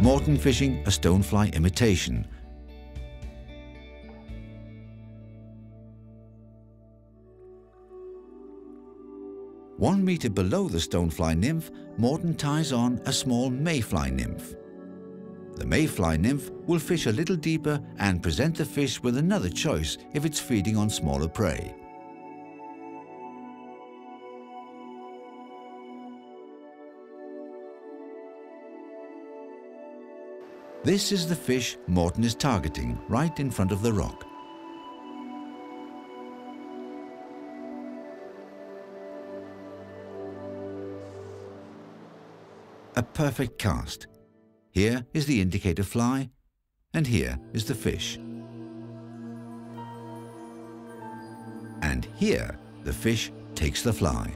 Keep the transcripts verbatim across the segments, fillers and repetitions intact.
Morten fishing a stonefly imitation. One meter below the stonefly nymph, Morten ties on a small mayfly nymph. The mayfly nymph will fish a little deeper and present the fish with another choice if it's feeding on smaller prey. This is the fish Morten is targeting, right in front of the rock. A perfect cast. Here is the indicator fly, and here is the fish. And here the fish takes the fly.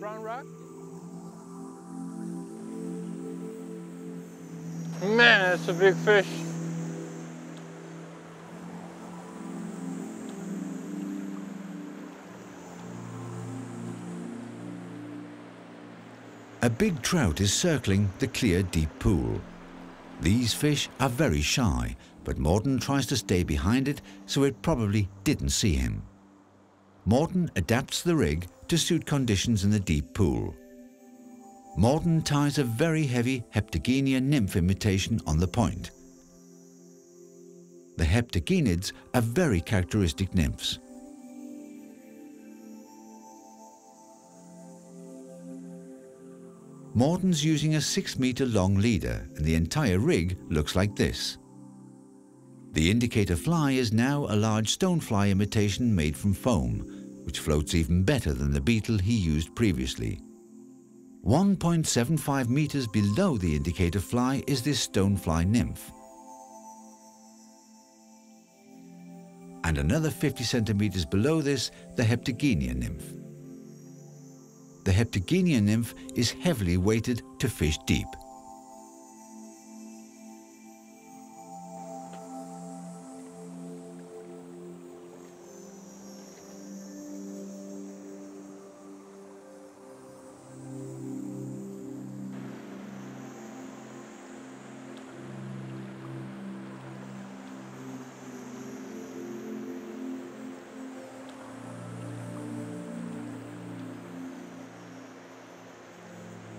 Brown rock? Man, that's a big fish. A big trout is circling the clear, deep pool. These fish are very shy, but Morten tries to stay behind it, so it probably didn't see him. Morten adapts the rig to suit conditions in the deep pool. Morten ties a very heavy Heptagenia nymph imitation on the point. The Heptagenids are very characteristic nymphs. Morten's using a six meter long leader, and the entire rig looks like this. The indicator fly is now a large stonefly imitation made from foam, which floats even better than the beetle he used previously. one point seven five meters below the indicator fly is this stonefly nymph. And another fifty centimeters below this, the Heptagenia nymph. The Heptagenia nymph is heavily weighted to fish deep.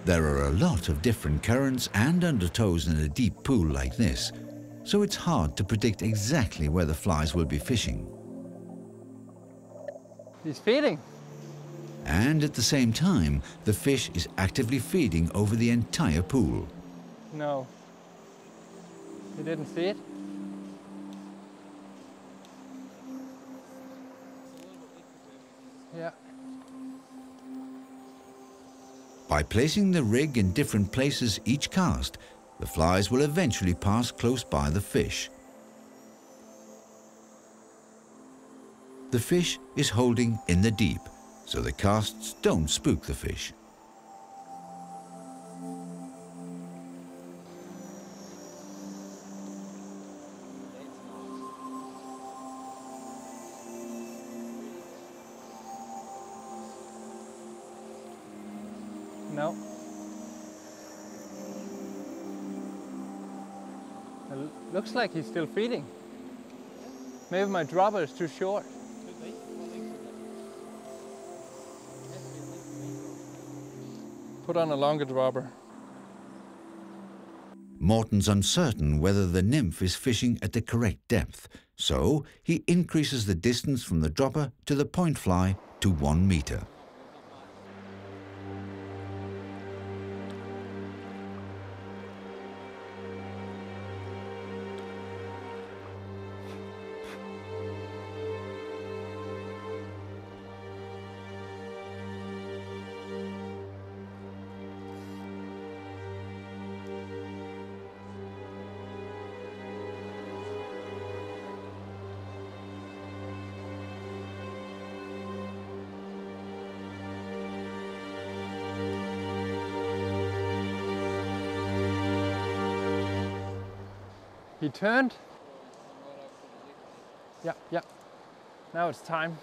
There are a lot of different currents and undertows in a deep pool like this, so it's hard to predict exactly where the flies will be fishing. He's feeding. And at the same time, the fish is actively feeding over the entire pool. No. You didn't see it? Yeah. By placing the rig in different places each cast, the flies will eventually pass close by the fish. The fish is holding in the deep, so the casts don't spook the fish. No. It looks like he's still feeding. Maybe my dropper is too short. put on a longer dropper. Morten's uncertain whether the nymph is fishing at the correct depth, so he increases the distance from the dropper to the point fly to one meter. He turned. Yeah, yeah. Now it's time.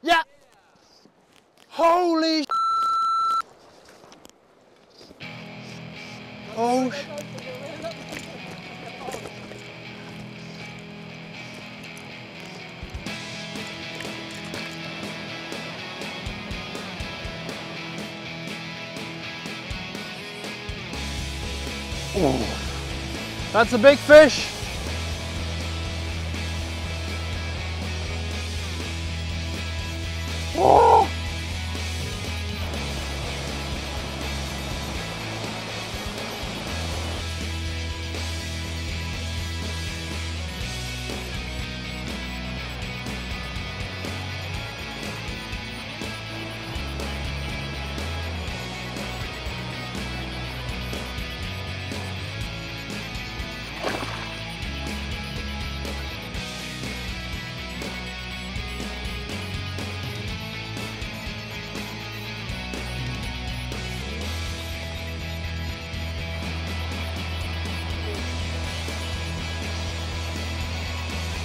Yeah. Holy. Oh. That's a big fish. Oh.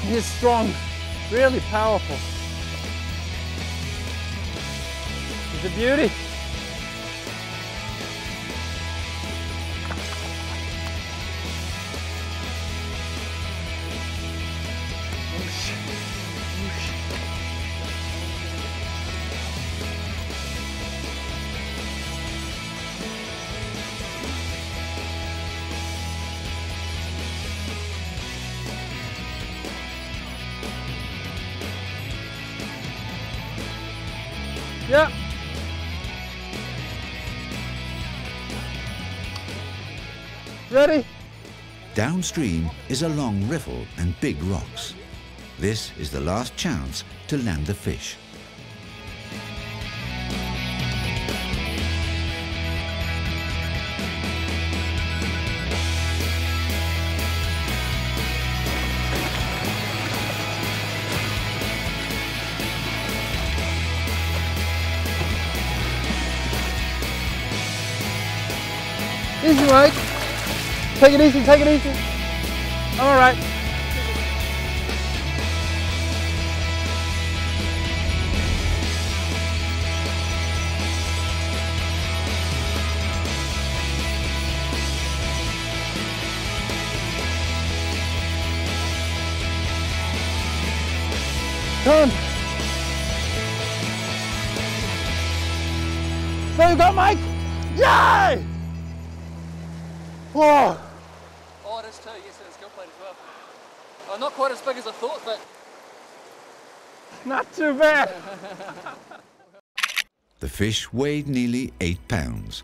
He's strong, really powerful. He's a beauty. Yeah. Ready? Downstream is a long riffle and big rocks. This is the last chance to land the fish. Easy, Mike. Take it easy, take it easy. I'm all right. Come on. There you go, Mike. Yay! Whoa! Oh, it is too, yes, it is skill plate as well. Well, not quite as big as I thought, but... Not too bad! The fish weighed nearly eight pounds.